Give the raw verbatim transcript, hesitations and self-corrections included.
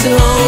so